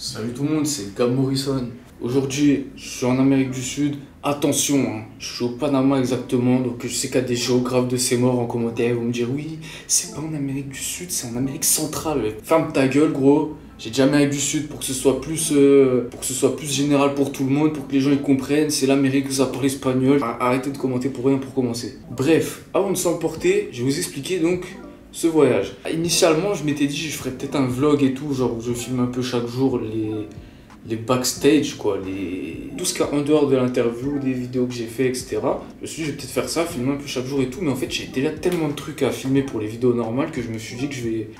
Salut tout le monde, c'est Gab Morrison. Aujourd'hui, je suis en Amérique du Sud. Attention, hein, je suis au Panama exactement, donc je sais qu'il y a des géographes de ces morts en commentaire vont me dire oui, c'est pas en Amérique du Sud, c'est en Amérique centrale. Ferme ta gueule, gros. J'ai déjà Amérique du Sud pour que ce soit plus général pour tout le monde, pour que les gens y comprennent. C'est l'Amérique où ça parle espagnol. Arrêtez de commenter pour rien pour commencer. Bref, avant de s'emporter, je vais vous expliquer donc ce voyage. Initialement, je m'étais dit, je ferais peut-être un vlog et tout, genre où je filme un peu chaque jour les backstage, quoi, tout ce qu'il y a en dehors de l'interview, des vidéos que j'ai fait, etc. Je me suis dit, je vais peut-être faire ça, filmer un peu chaque jour et tout, mais en fait, j'ai déjà tellement de trucs à filmer pour les vidéos normales que je me suis dit que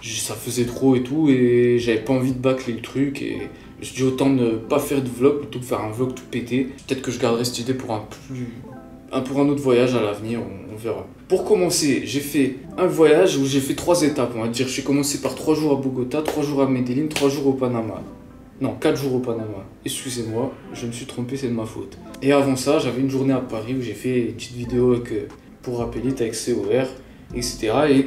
ça faisait trop et tout, et j'avais pas envie de bâcler le truc, et je me suis dit, autant ne pas faire de vlog plutôt que faire un vlog tout pété. Peut-être que je garderai cette idée pour un autre voyage à l'avenir, on verra. Pour commencer, j'ai fait un voyage où j'ai fait 3 étapes, on va dire. J'ai commencé par 3 jours à Bogota, 3 jours à Medellin, 3 jours au Panama. Non, 4 jours au Panama. Excusez-moi, je me suis trompé, c'est de ma faute. Et avant ça, j'avais une journée à Paris où j'ai fait une petite vidéo avec, pour Appellite avec COR, etc. Et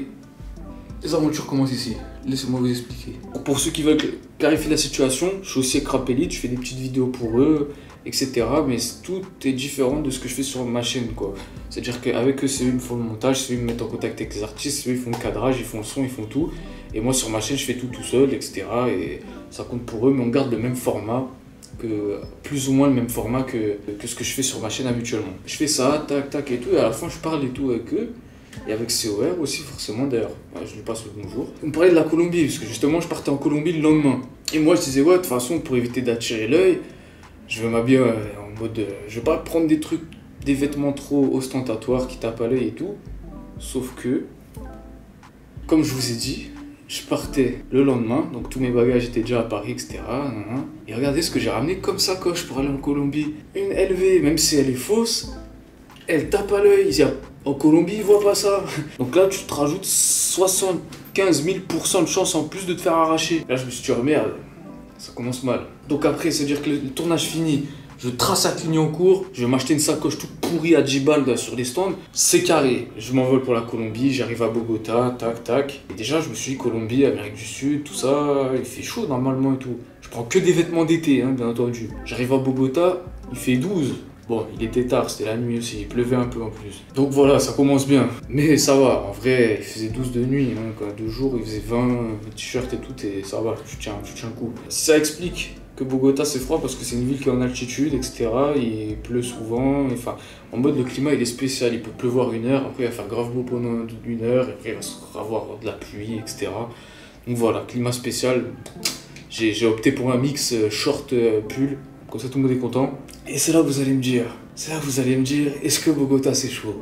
les aventures commencent ici. Laissez-moi vous expliquer. Pour ceux qui veulent clarifier la situation, je suis aussi avec Rappelite, je fais des petites vidéos pour eux, etc. Mais tout est différent de ce que je fais sur ma chaîne, quoi. C'est-à-dire qu'avec eux, c'est eux qui me font le montage, c'est eux qui me mettent en contact avec les artistes, c'est eux qui font le cadrage, ils font le son, ils font tout. Et moi, sur ma chaîne, je fais tout seul, etc. Et ça compte pour eux, mais on garde le même format, plus ou moins le même format que ce que je fais sur ma chaîne habituellement. Je fais ça, tac, et tout, et à la fin, je parle et tout avec eux. Et avec COR aussi, forcément, d'ailleurs. Je lui passe le bonjour. On me parlait de la Colombie, parce que justement, je partais en Colombie le lendemain. Et moi, je disais, ouais, de toute façon, pour éviter d'attirer l'œil, je vais m'habiller en mode... je vais pas prendre des trucs, des vêtements trop ostentatoires qui tapent à l'œil et tout. Sauf que, comme je vous ai dit, je partais le lendemain, donc tous mes bagages étaient déjà à Paris, etc. Et regardez ce que j'ai ramené comme sacoche pour aller en Colombie. Une LV, même si elle est fausse, elle tape à l'œil. En Colombie, ils voient pas ça. Donc là, tu te rajoutes 75 000% de chance en plus de te faire arracher. Là, je me suis dit, oh merde, ça commence mal. Donc après, c'est-à-dire que le tournage fini, je trace à Clignancourt, je vais m'acheter une sacoche toute pourrie à 10 balles là, sur les stands. C'est carré. Je m'envole pour la Colombie, j'arrive à Bogota, tac. Et déjà, je me suis dit, Colombie, Amérique du Sud, tout ça, il fait chaud normalement et tout. Je prends que des vêtements d'été, hein, bien entendu. J'arrive à Bogota, il fait 12. Bon, il était tard, c'était la nuit aussi, il pleuvait un peu en plus. Donc voilà, ça commence bien. Mais ça va, en vrai, il faisait 12 de nuit, hein, quoi. 2 jours, il faisait 20 t-shirts et tout, et ça va, tu tiens le coup. Ça explique que Bogota c'est froid parce que c'est une ville qui est en altitude, etc. Il pleut souvent, enfin, en mode le climat il est spécial, il peut pleuvoir 1 heure, après il va faire grave beau pendant 1 heure, et après il va avoir de la pluie, etc. Donc voilà, climat spécial, j'ai opté pour un mix short-pull. Comme ça, tout le monde est content. Et c'est là que vous allez me dire, est-ce que Bogota, c'est chaud?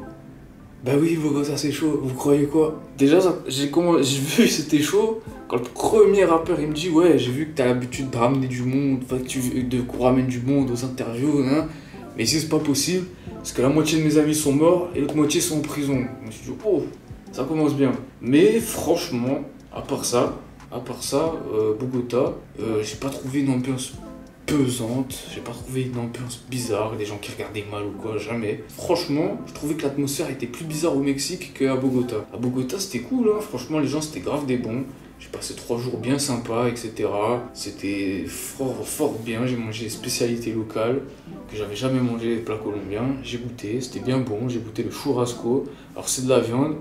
Bah oui, Bogota, c'est chaud. Vous croyez quoi? Déjà, j'ai vu que c'était chaud quand le premier rappeur, il me dit, ouais, j'ai vu que t'as l'habitude de ramener du monde, enfin, qu'on ramène du monde aux interviews, hein. Mais ici, c'est pas possible, parce que la moitié de mes amis sont morts et l'autre moitié sont en prison. Je me suis dit, oh, ça commence bien. Mais franchement, à part ça, Bogota, j'ai pas trouvé une ambiance pesante, j'ai pas trouvé une ambiance bizarre, des gens qui regardaient mal ou quoi, jamais. Franchement, je trouvais que l'atmosphère était plus bizarre au Mexique qu'à Bogota. À Bogota, c'était cool, hein. Franchement, les gens, c'était grave des bons. J'ai passé 3 jours bien sympas, etc. C'était fort bien, j'ai mangé des spécialités locales que j'avais jamais mangé, les plats colombiens. J'ai goûté, c'était bien bon, j'ai goûté le churrasco. Alors, c'est de la viande.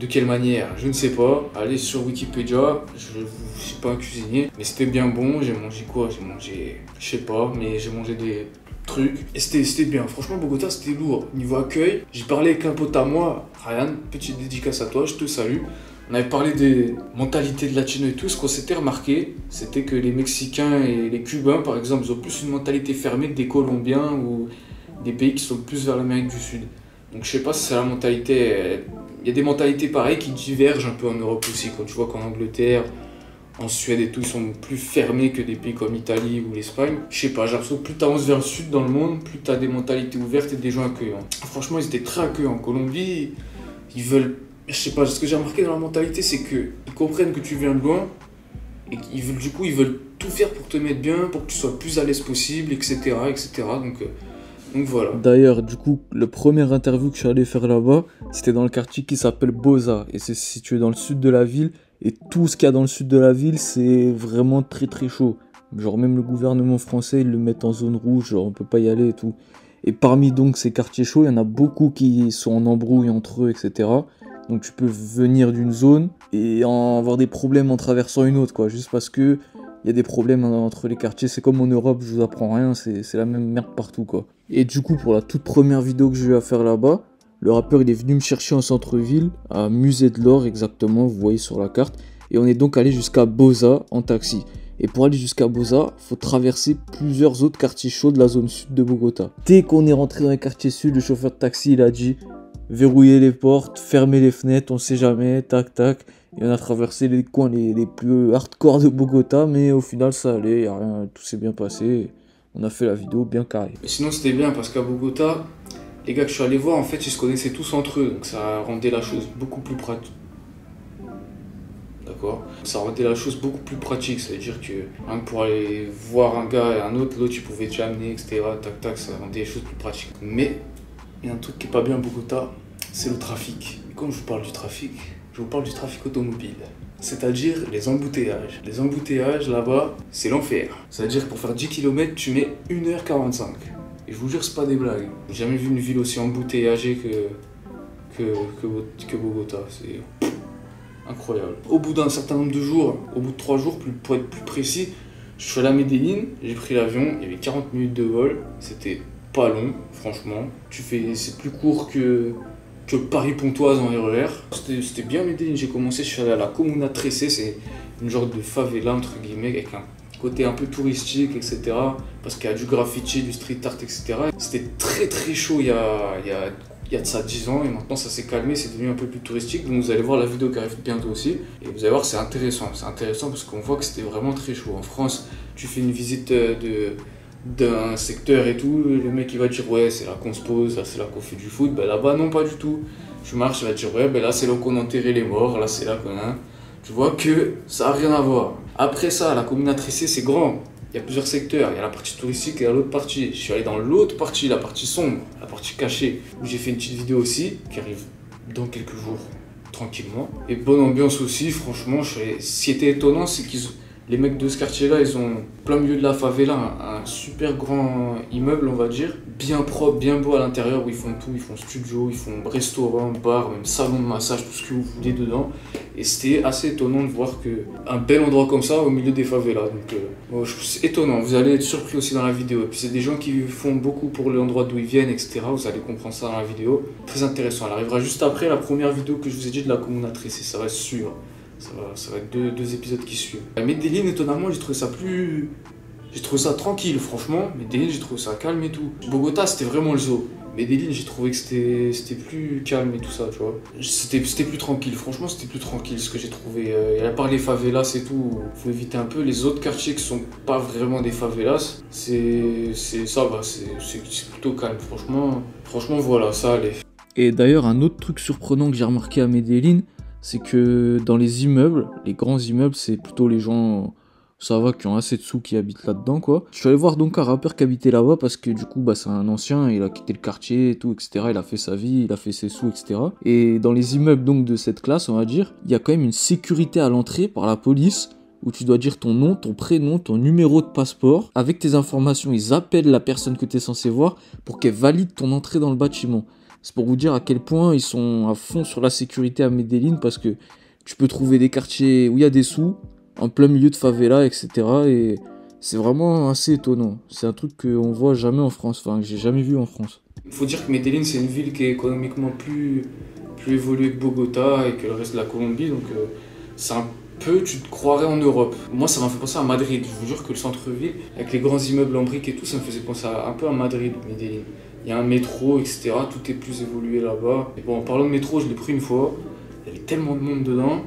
De quelle manière? Je ne sais pas. Allez sur Wikipédia, je ne suis pas un cuisinier. Mais c'était bien bon. J'ai mangé quoi? J'ai mangé, je sais pas, mais j'ai mangé des trucs. Et c'était bien. Franchement, Bogota, c'était lourd. Niveau accueil, j'ai parlé avec un pote à moi, Ryan, petite dédicace à toi, je te salue. On avait parlé des mentalités de latino et tout. Ce qu'on s'était remarqué, c'était que les Mexicains et les Cubains, par exemple, ils ont plus une mentalité fermée que des Colombiens ou des pays qui sont plus vers l'Amérique du Sud. Donc je sais pas si c'est la mentalité... Il y a des mentalités pareilles qui divergent un peu en Europe aussi. Quand tu vois qu'en Angleterre, en Suède et tout, ils sont plus fermés que des pays comme l'Italie ou l'Espagne. Je sais pas, j'ai l'impression que plus t'avances vers le sud dans le monde, plus t'as des mentalités ouvertes et des gens accueillants. Franchement, ils étaient très accueillants. En Colombie, ils veulent... Je sais pas, ce que j'ai remarqué dans leur mentalité, c'est qu'ils comprennent que tu viens de loin et qu'ils veulent, du coup, ils veulent tout faire pour te mettre bien, pour que tu sois le plus à l'aise possible, etc. Donc voilà. D'ailleurs, du coup, le premier interview que je suis allé faire là-bas, c'était dans le quartier qui s'appelle Bosa. Et c'est situé dans le sud de la ville Et tout ce qu'il y a dans le sud de la ville, c'est vraiment très très chaud. Genre même le gouvernement français, ils le mettent en zone rouge, genre on peut pas y aller et tout. Et parmi donc ces quartiers chauds, il y en a beaucoup qui sont en embrouille entre eux, etc. Donc tu peux venir d'une zone et en avoir des problèmes en traversant une autre, quoi. Juste parce que il y a des problèmes entre les quartiers. C'est comme en Europe, je vous apprends rien, c'est la même merde partout, quoi. Et du coup, pour la toute première vidéo que j'ai eu à faire là-bas, le rappeur il est venu me chercher en centre-ville, à Musée de l'Or exactement, vous voyez sur la carte. Et on est donc allé jusqu'à Bosa en taxi. Et pour aller jusqu'à Bosa, il faut traverser plusieurs autres quartiers chauds de la zone sud de Bogota. Dès qu'on est rentré dans les quartiers sud, le chauffeur de taxi il a dit verrouiller les portes, fermer les fenêtres, on sait jamais, tac tac. Et on a traversé les coins les plus hardcore de Bogota, mais au final ça allait, y a rien, tout s'est bien passé. On a fait la vidéo bien carrée. Mais sinon c'était bien parce qu'à Bogota, les gars que je suis allé voir, en fait, ils se connaissaient tous entre eux, donc ça rendait la chose beaucoup plus pratique. D'accord. Ça rendait la chose beaucoup plus pratique, c'est-à-dire que hein, pour aller voir un gars et un autre, l'autre tu pouvais déjà amener, etc. Tac tac, ça rendait les choses plus pratiques. Mais il y a un truc qui est pas bien à Bogota, c'est le trafic. Et quand je vous parle du trafic, je vous parle du trafic automobile, c'est-à-dire les embouteillages. Les embouteillages là-bas, c'est l'enfer. C'est-à-dire pour faire 10 km, tu mets 1h45. Et je vous jure, c'est pas des blagues. J'ai jamais vu une ville aussi embouteillagée que Bogota. C'est incroyable. Au bout d'un certain nombre de jours, au bout de 3 jours, pour être plus précis, je suis allé à Medellin, j'ai pris l'avion, il y avait 40 minutes de vol, c'était pas long, franchement. C'est plus court que Paris-Pontoise en RER. C'était bien Medellin, j'ai commencé, je suis allé à la Comuna 13, c'est une genre de favela entre guillemets, avec un côté un peu touristique, etc. Parce qu'il y a du graffiti, du street art, etc. C'était très très chaud il y a de ça 10 ans et maintenant ça s'est calmé, c'est devenu un peu plus touristique. Donc vous allez voir la vidéo qui arrive bientôt aussi. Et vous allez voir, c'est intéressant parce qu'on voit que c'était vraiment très chaud. En France, tu fais une visite d'un secteur et tout, le mec il va dire ouais c'est là qu'on se pose, là c'est là qu'on fait du foot, ben là-bas non pas du tout. Tu marches, il va dire ouais ben là c'est là qu'on enterrait les morts, là c'est là qu'on a... Tu vois que ça n'a rien à voir. Après ça, la Comuna 13 c'est grand. Il y a plusieurs secteurs. Il y a la partie touristique et l'autre partie. Je suis allé dans l'autre partie, la partie sombre, la partie cachée, où j'ai fait une petite vidéo aussi, qui arrive dans quelques jours, tranquillement. Et bonne ambiance aussi, franchement. Ce qui était étonnant, c'est qu'ils ont... Les mecs de ce quartier-là, ils ont plein milieu de la favela, un super grand immeuble, on va dire, bien propre, bien beau à l'intérieur, où ils font tout, ils font studio, ils font restaurant, bar, même salon de massage, tout ce que vous voulez dedans. Et c'était assez étonnant de voir qu'un bel endroit comme ça au milieu des favelas. Donc bon, c'est étonnant, vous allez être surpris aussi dans la vidéo. Et puis c'est des gens qui font beaucoup pour l'endroit d'où ils viennent, etc. Vous allez comprendre ça dans la vidéo. Très intéressant, elle arrivera juste après la première vidéo que je vous ai dit de la Comuna 13, ça va suivre. Ça va être deux épisodes qui suivent. À Medellin, étonnamment, j'ai trouvé ça plus... J'ai trouvé ça tranquille, franchement. Medellin, j'ai trouvé ça calme et tout. Bogota, c'était vraiment le zoo. Medellin, j'ai trouvé que c'était plus calme et tout ça, tu vois. C'était plus tranquille, franchement, c'était plus tranquille ce que j'ai trouvé. À part les favelas et tout, faut éviter un peu. Les autres quartiers qui sont pas vraiment des favelas, ça va, c'est plutôt calme, franchement. Franchement, voilà, ça allait. Et d'ailleurs, un autre truc surprenant que j'ai remarqué à Medellin, c'est que dans les immeubles, les grands immeubles, c'est plutôt les gens, ça va, qui ont assez de sous, qui habitent là-dedans, quoi. Je suis allé voir donc un rappeur qui habitait là-bas parce que du coup, bah, c'est un ancien, il a quitté le quartier et tout, etc. Il a fait sa vie, il a fait ses sous, etc. Et dans les immeubles donc de cette classe, on va dire, il y a quand même une sécurité à l'entrée par la police où tu dois dire ton nom, ton prénom, ton numéro de passeport. Avec tes informations, ils appellent la personne que tu es censé voir pour qu'elle valide ton entrée dans le bâtiment. C'est pour vous dire à quel point ils sont à fond sur la sécurité à Medellin parce que tu peux trouver des quartiers où il y a des sous, en plein milieu de favela, etc. Et c'est vraiment assez étonnant. C'est un truc qu'on voit jamais en France, enfin que j'ai jamais vu en France. Il faut dire que Medellin c'est une ville qui est économiquement plus évoluée que Bogota et que le reste de la Colombie, donc c'est un peu, tu te croirais en Europe. Moi ça m'a fait penser à Madrid, je vous jure que le centre-ville, avec les grands immeubles en briques et tout, ça me faisait penser un peu à Madrid, Medellin. Il y a un métro, etc. Tout est plus évolué là-bas. Et bon, en parlant de métro, je l'ai pris une fois. Il y avait tellement de monde dedans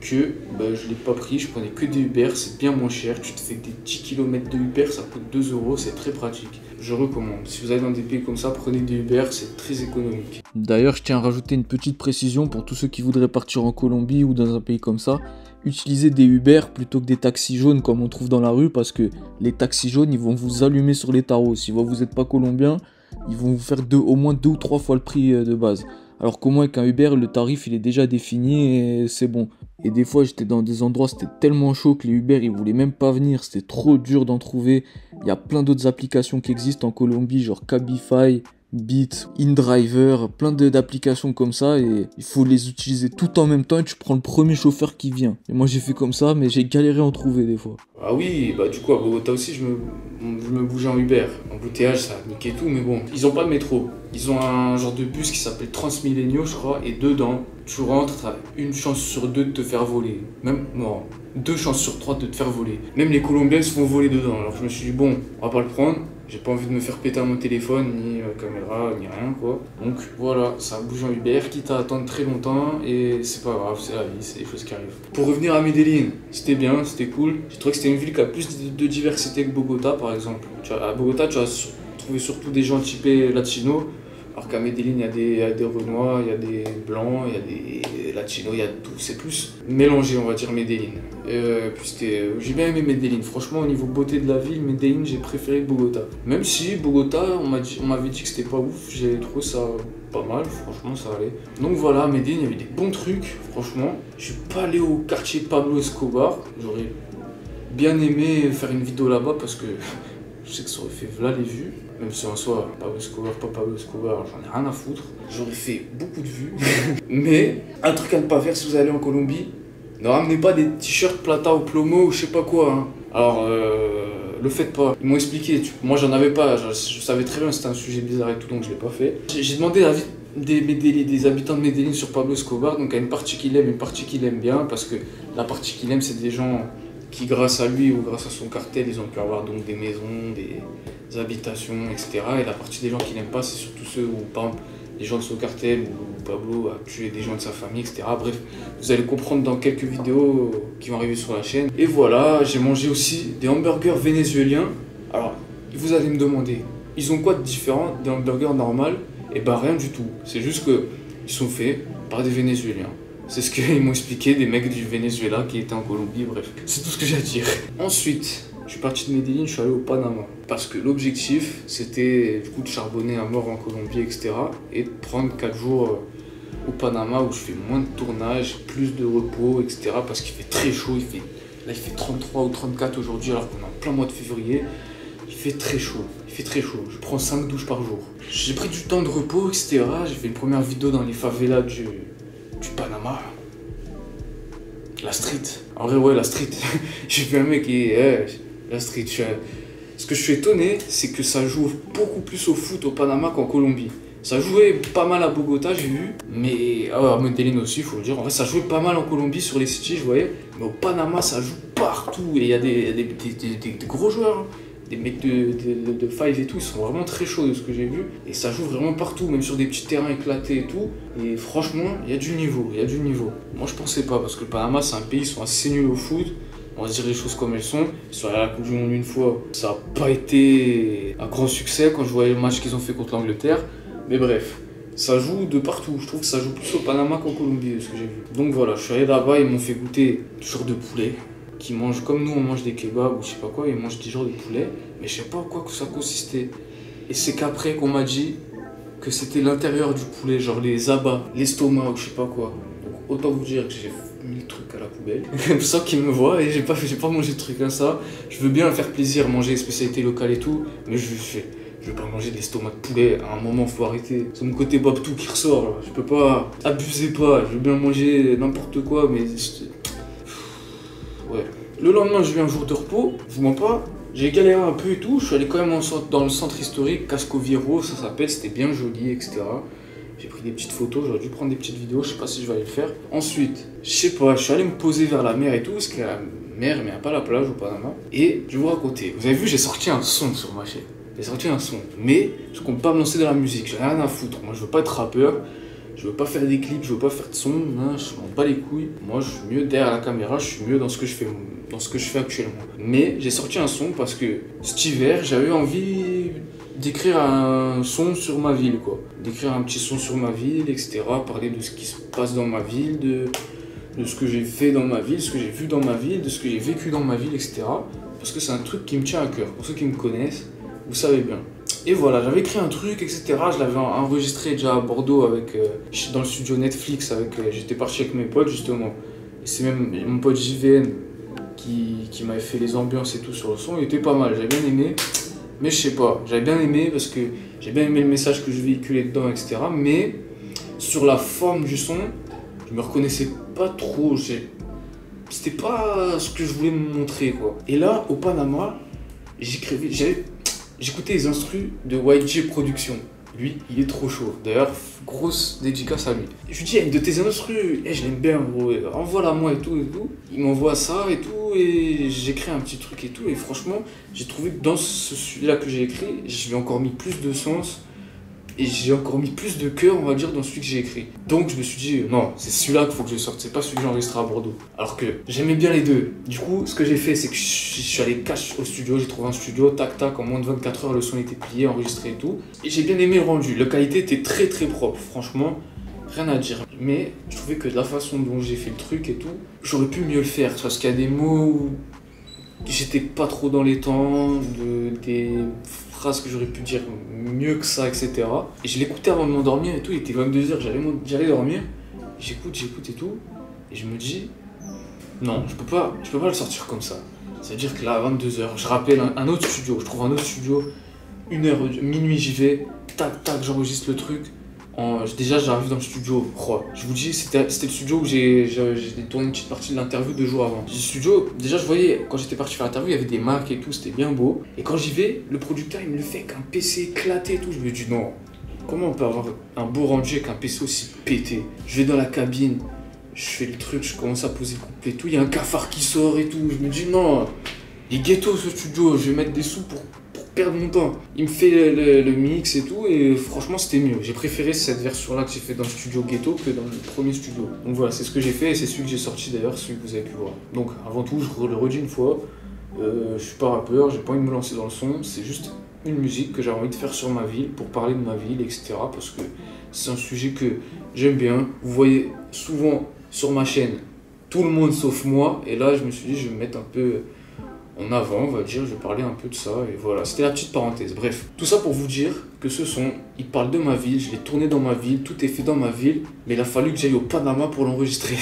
que bah, je ne l'ai pas pris. Je prenais que des Uber, c'est bien moins cher. Tu te fais des 10 km de Uber, ça coûte 2 €, c'est très pratique. Je recommande. Si vous allez dans des pays comme ça, prenez des Uber, c'est très économique. D'ailleurs, je tiens à rajouter une petite précision pour tous ceux qui voudraient partir en Colombie ou dans un pays comme ça. Utilisez des Uber plutôt que des taxis jaunes comme on trouve dans la rue parce que les taxis jaunes, ils vont vous allumer sur les tarots. Si vous n'êtes pas colombien, ils vont vous faire au moins 2 ou 3 fois le prix de base. Alors qu'au moins avec un Uber, le tarif il est déjà défini et c'est bon. Et des fois j'étais dans des endroits, c'était tellement chaud que les Uber ils voulaient même pas venir, c'était trop dur d'en trouver. Il y a plein d'autres applications qui existent en Colombie, genre Cabify, Beat, InDriver, plein d'applications comme ça, et il faut les utiliser tout en même temps et tu prends le premier chauffeur qui vient. Et moi j'ai fait comme ça, mais j'ai galéré à en trouver des fois. Ah oui, bah du coup à Bogota aussi je me bougeais en Uber, en embouteillage ça niquait tout, mais bon. Ils ont pas de métro, ils ont un genre de bus qui s'appelle Transmilenio je crois, et dedans tu rentres, t'as une chance sur deux de te faire voler, même non, 2 chances sur 3 de te faire voler. Même les Colombiens se font voler dedans, alors je me suis dit bon, on va pas le prendre. J'ai pas envie de me faire péter mon téléphone, ni caméra, ni rien quoi. Donc voilà, ça bouge en Uber, quitte à attendre très longtemps et c'est pas grave, c'est la vie, c'est des choses qui arrivent. Pour revenir à Medellín, c'était bien, c'était cool. J'ai trouvé que c'était une ville qui a plus de diversité que Bogota par exemple. À Bogota, tu vas trouver surtout des gens typés latinos, alors qu'à Medellín, il y a des Renois, il y a des Blancs, il y a des Latinos, il y a tout. C'est plus mélangé, on va dire, Medellín. J'ai bien aimé Medellín. Franchement, au niveau beauté de la ville, Medellín, j'ai préféré Bogota. Même si Bogota, on m'avait dit que c'était pas ouf, j'ai trouvé ça pas mal, franchement, ça allait. Donc voilà, à Medellín, il y avait des bons trucs, franchement. Je suis pas allé au quartier Pablo Escobar. J'aurais bien aimé faire une vidéo là-bas parce que je sais que ça aurait fait v'là les vues. Même si en soi, Pablo Escobar, pas Pablo Escobar, j'en ai rien à foutre. J'aurais fait beaucoup de vues. Mais un truc à ne pas faire si vous allez en Colombie, ne ramenez pas des t-shirts plata ou plomo ou je sais pas quoi. Hein. Alors, le faites pas. Ils m'ont expliqué, moi j'en avais pas, je savais très bien, c'était un sujet bizarre et tout, donc je l'ai pas fait. J'ai demandé l'avis des habitants de Medellín sur Pablo Escobar, donc à une partie qu'il aime, une partie qu'il aime bien, parce que la partie qu'il aime, c'est des gens qui grâce à lui ou grâce à son cartel, ils ont pu avoir donc des maisons, des habitations, etc. Et la partie des gens qui n'aiment pas, c'est surtout ceux où, par exemple, les gens de son cartel ou Pablo a tué des gens de sa famille, etc. Bref, vous allez comprendre dans quelques vidéos qui vont arriver sur la chaîne. Et voilà, j'ai mangé aussi des hamburgers vénézuéliens. Alors, vous allez me demander, ils ont quoi de différent des hamburgers normaux? Eh ben rien du tout, c'est juste qu'ils sont faits par des Vénézuéliens. C'est ce qu'ils m'ont expliqué, des mecs du Venezuela qui étaient en Colombie, bref. C'est tout ce que j'ai à dire. Ensuite, je suis parti de Medellín, je suis allé au Panama. Parce que l'objectif, c'était du coup de charbonner à mort en Colombie, etc. Et de prendre 4 jours au Panama où je fais moins de tournage, plus de repos, etc. Parce qu'il fait très chaud, là il fait 33 ou 34 aujourd'hui alors qu'on est en plein mois de février. Il fait très chaud, je prends 5 douches par jour. J'ai pris du temps de repos, etc. J'ai fait une première vidéo dans les favelas du Panama, la street, en vrai ouais la street, j'ai vu un mec qui la street, ce que je suis étonné c'est que ça joue beaucoup plus au foot au Panama qu'en Colombie, ça jouait pas mal à Bogota j'ai vu, mais à Medellín aussi faut le dire, en vrai ça jouait pas mal en Colombie sur les cities je voyais, mais au Panama ça joue partout et il y a des gros joueurs. Les mecs de Five et tout, ils sont vraiment très chauds de ce que j'ai vu. Et ça joue vraiment partout, même sur des petits terrains éclatés et tout. Et franchement, il y a du niveau, Moi, je pensais pas, parce que le Panama, c'est un pays, ils sont assez nuls au foot. On va se dire les choses comme elles sont. Ils sont allés à la Coupe du Monde une fois. Ça n'a pas été un grand succès quand je voyais le match qu'ils ont fait contre l'Angleterre. Mais bref, ça joue de partout. Je trouve que ça joue plus au Panama qu'en Colombie, de ce que j'ai vu. Donc voilà, je suis allé là-bas, ils m'ont fait goûter du genre de poulet. Qui mangent comme nous, on mange des kebabs ou je sais pas quoi, ils mangent des genres de poulet, mais je sais pas en quoi que ça consistait. Et c'est qu'après qu'on m'a dit que c'était l'intérieur du poulet, genre les abats, l'estomac ou je sais pas quoi. Donc autant vous dire que j'ai mis le truc à la poubelle. Comme ça qu'ils me voient et j'ai pas mangé de truc comme ça. Je veux bien faire plaisir, manger les spécialités locales et tout, mais je vais pas manger l'estomac de poulet. À un moment, faut arrêter. C'est mon côté Babtou qui ressort, là. Je peux pas abuser pas. Je veux bien manger n'importe quoi, mais ouais. Le lendemain, j'ai eu un jour de repos, je vous mens pas, j'ai galéré un peu et tout, je suis allé quand même dans le centre historique, Casco Viejo, ça s'appelle, c'était bien joli, etc. J'ai pris des petites photos, j'aurais dû prendre des petites vidéos, je sais pas si je vais aller le faire. Ensuite, je sais pas, je suis allé me poser vers la mer et tout, parce qu'il y a la mer, mais il n'y a pas la plage au Panama. Et je vais vous raconter, vous avez vu, j'ai sorti un son sur ma chaîne, mais je compte pas me lancer dans la musique, j'ai rien à foutre, moi je veux pas être rappeur. Je veux pas faire des clips, je veux pas faire de son, hein, je m'en bats les couilles. Moi, je suis mieux derrière la caméra, je suis mieux dans ce que je fais, actuellement. Mais j'ai sorti un son parce que cet hiver, j'avais envie d'écrire un son sur ma ville, quoi. D'écrire un petit son sur ma ville, etc. Parler de ce qui se passe dans ma ville, de ce que j'ai fait dans ma ville, ce que j'ai vu dans ma ville, de ce que j'ai vécu dans ma ville, etc. Parce que c'est un truc qui me tient à cœur. Pour ceux qui me connaissent, vous savez bien. Et voilà, j'avais écrit un truc, etc. Je l'avais enregistré déjà à Bordeaux avec, dans le studio Netflix. J'étais parti avec mes potes, justement. C'est même mon pote JVN qui m'avait fait les ambiances et tout sur le son. Il était pas mal, j'avais bien aimé. Mais je sais pas, j'avais bien aimé parce que j'ai bien aimé le message que je véhiculais dedans, etc. Mais sur la forme du son, je me reconnaissais pas trop. C'était pas ce que je voulais me montrer, quoi. Et là, au Panama, j'écoutais les instrus de YG Productions. Lui, il est trop chaud. D'ailleurs, grosse dédicace à lui. Je lui dis, hey, de tes instrus, hey, je l'aime bien, gros. Envoie-la moi et tout, et tout. Il m'envoie ça et tout, et j'écris un petit truc et tout. Et franchement, j'ai trouvé que dans celui-là que j'ai écrit, j'ai encore mis plus de sens. Et j'ai encore mis plus de cœur, on va dire, dans celui que j'ai écrit. Donc je me suis dit, non, c'est celui-là qu'il faut que je sorte, c'est pas celui que j'enregistre à Bordeaux. Alors que j'aimais bien les deux. Du coup, ce que j'ai fait, c'est que je suis allé cash au studio, j'ai trouvé un studio, tac tac, en moins de 24 heures, le son était plié, enregistré et tout. Et j'ai bien aimé le rendu, la qualité était très très propre, franchement, rien à dire. Mais je trouvais que de la façon dont j'ai fait le truc et tout, j'aurais pu mieux le faire, parce qu'il y a des mots où j'étais pas trop dans les temps, des phrases que j'aurais pu dire mieux que ça, etc. Et je l'écoutais avant de m'endormir et tout, il était 22h, j'allais dormir, j'écoute et tout, et je me dis, non, je peux pas le sortir comme ça. C'est-à-dire que là, à 22h, je rappelle un autre studio, je trouve un autre studio, 1h, minuit j'y vais, tac, tac, j'enregistre le truc. Déjà, j'arrive dans le studio, crois. Je vous dis, c'était le studio où j'ai tourné une petite partie de l'interview 2 jours avant. Le studio, déjà, je voyais, quand j'étais parti faire l'interview, il y avait des marques et tout, c'était bien beau. Et quand j'y vais, le producteur, il me le fait avec un PC éclaté et tout. Je me dis, non, comment on peut avoir un beau rendu avec un PC aussi pété? Je vais dans la cabine, je fais le truc, je commence à poser le couplet et tout. Il y a un cafard qui sort et tout. Je me dis, non, il est ghetto ce studio, je vais mettre des sous pour perdre mon temps. Il me fait le mix et tout, et franchement c'était mieux. J'ai préféré cette version là que j'ai fait dans le studio ghetto que dans le premier studio. Donc voilà, c'est ce que j'ai fait et c'est celui que j'ai sorti d'ailleurs, celui que vous avez pu voir. Donc avant tout, je le redis une fois, je suis pas rappeur, j'ai pas envie de me lancer dans le son, c'est juste une musique que j'avais envie de faire sur ma ville, pour parler de ma ville, etc. Parce que c'est un sujet que j'aime bien. Vous voyez souvent sur ma chaîne tout le monde sauf moi, et là je me suis dit je vais me mettre un peu en avant, on va dire, je vais parler un peu de ça, et voilà, c'était la petite parenthèse. Bref, tout ça pour vous dire que ce son, il parle de ma ville, je l'ai tourné dans ma ville, tout est fait dans ma ville, mais il a fallu que j'aille au Panama pour l'enregistrer.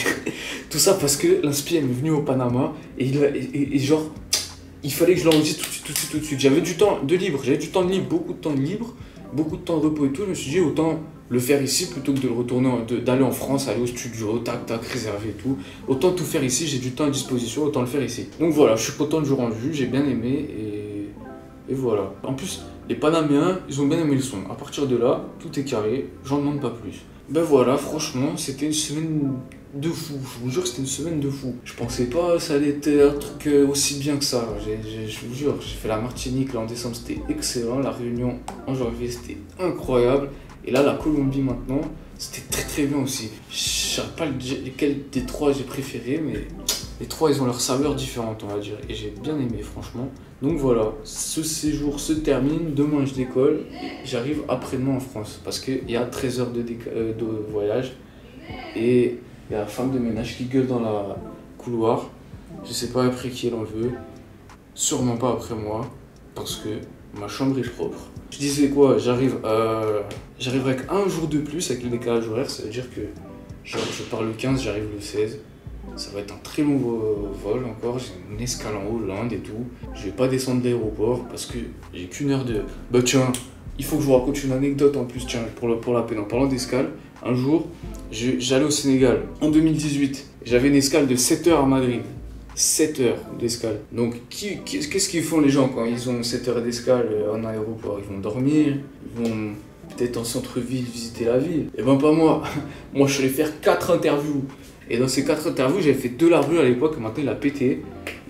Tout ça parce que l'inspire est venu au Panama, et genre, il fallait que je l'enregistre tout de suite. J'avais du temps de libre, beaucoup de temps de repos et tout, je me suis dit autant le faire ici plutôt que de le retourner, d'aller en France, aller au studio, tac tac, réserver et tout. Autant tout faire ici, j'ai du temps à disposition, autant le faire ici. Donc voilà, je suis content du rendu, j'ai bien aimé et voilà. En plus, les Panaméens, ils ont bien aimé le son. À partir de là, tout est carré, j'en demande pas plus. Ben voilà, franchement, c'était une semaine de fou, je vous jure, c'était une semaine de fou. Je pensais pas ça allait être un truc aussi bien que ça, je vous jure. J'ai fait la Martinique là en décembre, c'était excellent, la Réunion en janvier, c'était incroyable. Et là, la Colombie maintenant, c'était très très bien aussi. Je sais pas lequel des trois j'ai préféré, mais les trois, ils ont leur saveur différente, on va dire. Et j'ai bien aimé, franchement. Donc voilà, ce séjour se termine. Demain, je décolle. J'arrive après-demain en France, parce qu'il y a 13 heures de voyage. Et il y a la femme de ménage qui gueule dans la couloir. Je sais pas après qui elle en veut. Sûrement pas après moi, parce que ma chambre est propre. Je disais quoi, j'arrive avec un jour de plus avec le décalage horaire, ça veut dire que genre, je pars le 15, j'arrive le 16. Ça va être un très long vol encore, j'ai une escale en Hollande et tout. Je vais pas descendre de l'aéroport parce que j'ai qu'une heure de... Bah tiens, il faut que je vous raconte une anecdote en plus, tiens, pour la peine. En parlant d'escale, un jour, j'allais au Sénégal en 2018. J'avais une escale de 7 heures à Madrid. 7 heures d'escale. Donc, qu'est-ce qu'ils font les gens quand ils ont 7 heures d'escale en aéroport? Ils vont dormir, ils vont peut-être en centre-ville visiter la ville. Et ben pas moi. Moi, je suis allé faire 4 interviews. Et dans ces 4 interviews, j'avais fait 2 La Rue à l'époque. Maintenant, il a pété.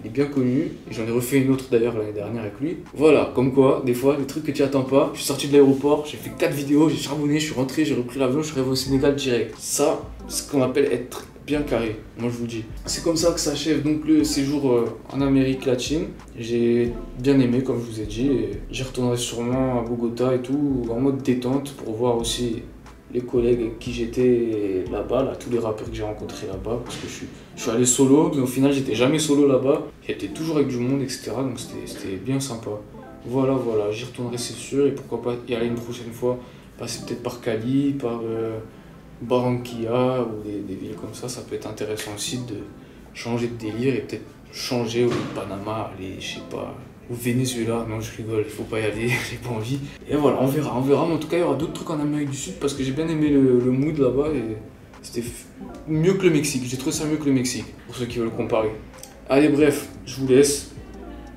Il est bien connu. J'en ai refait une autre d'ailleurs l'année dernière avec lui. Voilà, comme quoi, des fois, des trucs que tu attends pas. Je suis sorti de l'aéroport, j'ai fait 4 vidéos, j'ai charbonné, je suis rentré, j'ai repris l'avion, je suis arrivé au Sénégal direct. Ça, c'est ce qu'on appelle être bien carré, moi je vous dis. C'est comme ça que s'achève donc le séjour en Amérique latine. J'ai bien aimé comme je vous ai dit et j'y retournerai sûrement à Bogota et tout en mode détente pour voir aussi les collègues avec qui j'étais là-bas, là, tous les rappeurs que j'ai rencontrés là-bas parce que je suis allé solo mais au final j'étais jamais solo là-bas, j'étais toujours avec du monde etc, donc c'était bien sympa. Voilà, j'y retournerai c'est sûr et pourquoi pas y aller une prochaine fois, passer peut-être par Cali, par Barranquilla ou des villes comme ça peut être intéressant aussi de changer de délire et peut-être changer au Panama, aller, je sais pas, au Venezuela. Non, je rigole, faut pas y aller, j'ai pas envie. Et voilà, on verra, mais en tout cas, il y aura d'autres trucs en Amérique du Sud parce que j'ai bien aimé le mood là-bas et c'était mieux que le Mexique, j'ai trouvé ça mieux que le Mexique, pour ceux qui veulent comparer. Allez, bref, je vous laisse.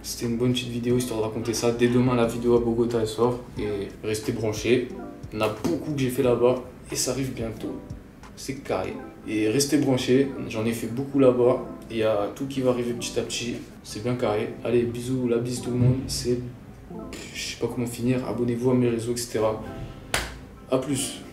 C'était une bonne petite vidéo histoire de raconter ça. Dès demain, la vidéo à Bogota elle sort et restez branchés. On a beaucoup que j'ai fait là-bas et ça arrive bientôt. C'est carré. Et restez branchés, j'en ai fait beaucoup là-bas. Il y a tout qui va arriver petit à petit. C'est bien carré. Allez, bisous, la bise tout le monde. Je sais pas comment finir. Abonnez-vous à mes réseaux, etc. A plus.